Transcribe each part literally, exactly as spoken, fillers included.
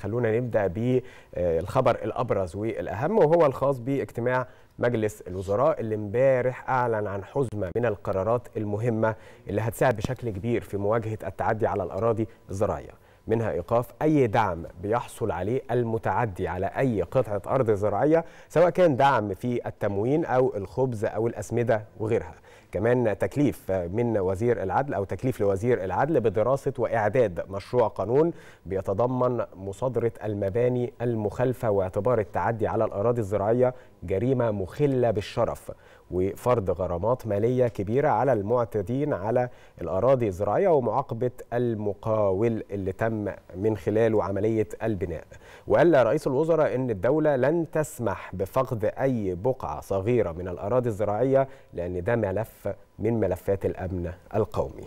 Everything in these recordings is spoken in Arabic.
خلونا نبدأ بالخبر الأبرز والأهم، وهو الخاص باجتماع مجلس الوزراء اللي امبارح أعلن عن حزمة من القرارات المهمة اللي هتساعد بشكل كبير في مواجهة التعدي على الأراضي الزراعية، منها إيقاف أي دعم بيحصل عليه المتعدي على أي قطعة أرض زراعية، سواء كان دعم في التموين أو الخبز أو الأسمدة وغيرها. كمان تكليف من وزير العدل أو تكليف لوزير العدل بدراسة وإعداد مشروع قانون بيتضمن مصادرة المباني المخالفة واعتبار التعدي على الأراضي الزراعية جريمة مخلة بالشرف، وفرض غرامات مالية كبيرة على المعتدين على الأراضي الزراعية ومعاقبة المقاول اللي تم من خلاله عملية البناء. وقال رئيس الوزراء إن الدولة لن تسمح بفقد أي بقعة صغيرة من الأراضي الزراعية، لأن ده ملف من ملفات الأمن القومي.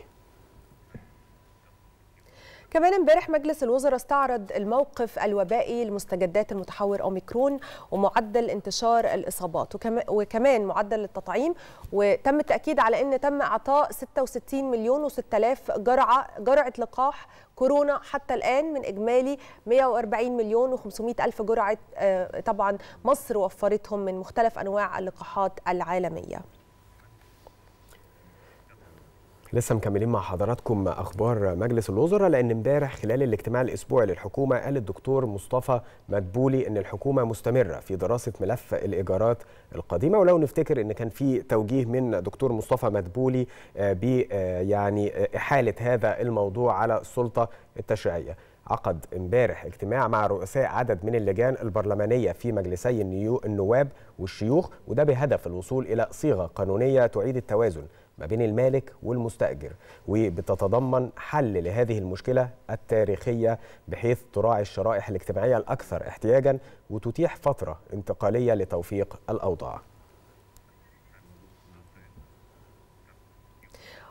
كمان امبارح مجلس الوزراء استعرض الموقف الوبائي لمستجدات المتحور اوميكرون ومعدل انتشار الاصابات وكمان معدل التطعيم، وتم التاكيد على ان تم اعطاء ستة وستين مليون وستة آلاف جرعه جرعه لقاح كورونا حتى الان من اجمالي مئة وأربعين مليون وخمسمئة ألف جرعه. طبعا مصر وفرتهم من مختلف انواع اللقاحات العالميه. لسه مكملين مع حضراتكم أخبار مجلس الوزراء، لأن امبارح خلال الاجتماع الأسبوعي للحكومة قال الدكتور مصطفى مدبولي إن الحكومة مستمرة في دراسة ملف الإيجارات القديمة. ولو نفتكر إن كان في توجيه من دكتور مصطفى مدبولي ب يعني إحالة هذا الموضوع على السلطة التشريعية. عقد امبارح اجتماع مع رؤساء عدد من اللجان البرلمانية في مجلسي النواب والشيوخ، وده بهدف الوصول إلى صيغة قانونية تعيد التوازن ما بين المالك والمستأجر، وبتتضمن حل لهذه المشكلة التاريخية بحيث تراعي الشرائح الاجتماعية الأكثر احتياجا وتتيح فترة انتقالية لتوفيق الأوضاع.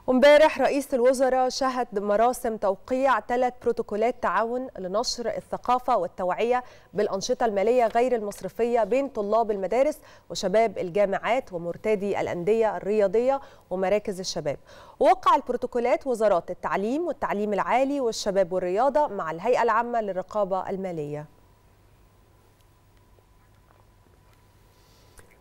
امبارح رئيس الوزراء شهد مراسم توقيع ثلاث بروتوكولات تعاون لنشر الثقافة والتوعية بالأنشطة المالية غير المصرفية بين طلاب المدارس وشباب الجامعات ومرتادي الأندية الرياضية ومراكز الشباب. وقع البروتوكولات وزارات التعليم والتعليم العالي والشباب والرياضة مع الهيئة العامة للرقابة المالية.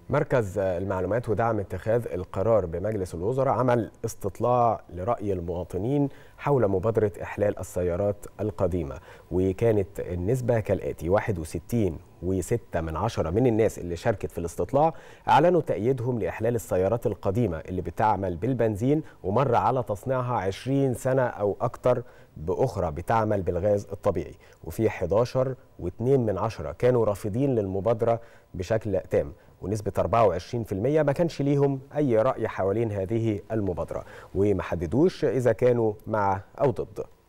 مركز المعلومات ودعم اتخاذ القرار بمجلس الوزراء عمل استطلاع لرأي المواطنين حول مبادرة إحلال السيارات القديمة، وكانت النسبة كالآتي: واحد وستين فاصلة ستة من عشرة من الناس اللي شاركت في الاستطلاع أعلنوا تأييدهم لإحلال السيارات القديمة اللي بتعمل بالبنزين ومر على تصنيعها عشرين سنة أو أكتر بأخرى بتعمل بالغاز الطبيعي، وفي أحد عشر فاصلة اثنين من عشرة كانوا رافضين للمبادرة بشكل تام، ونسبة أربعة وعشرين بالمئة ما كانش ليهم أي رأي حوالين هذه المبادرة وما حددوش إذا كانوا مع أو ضد.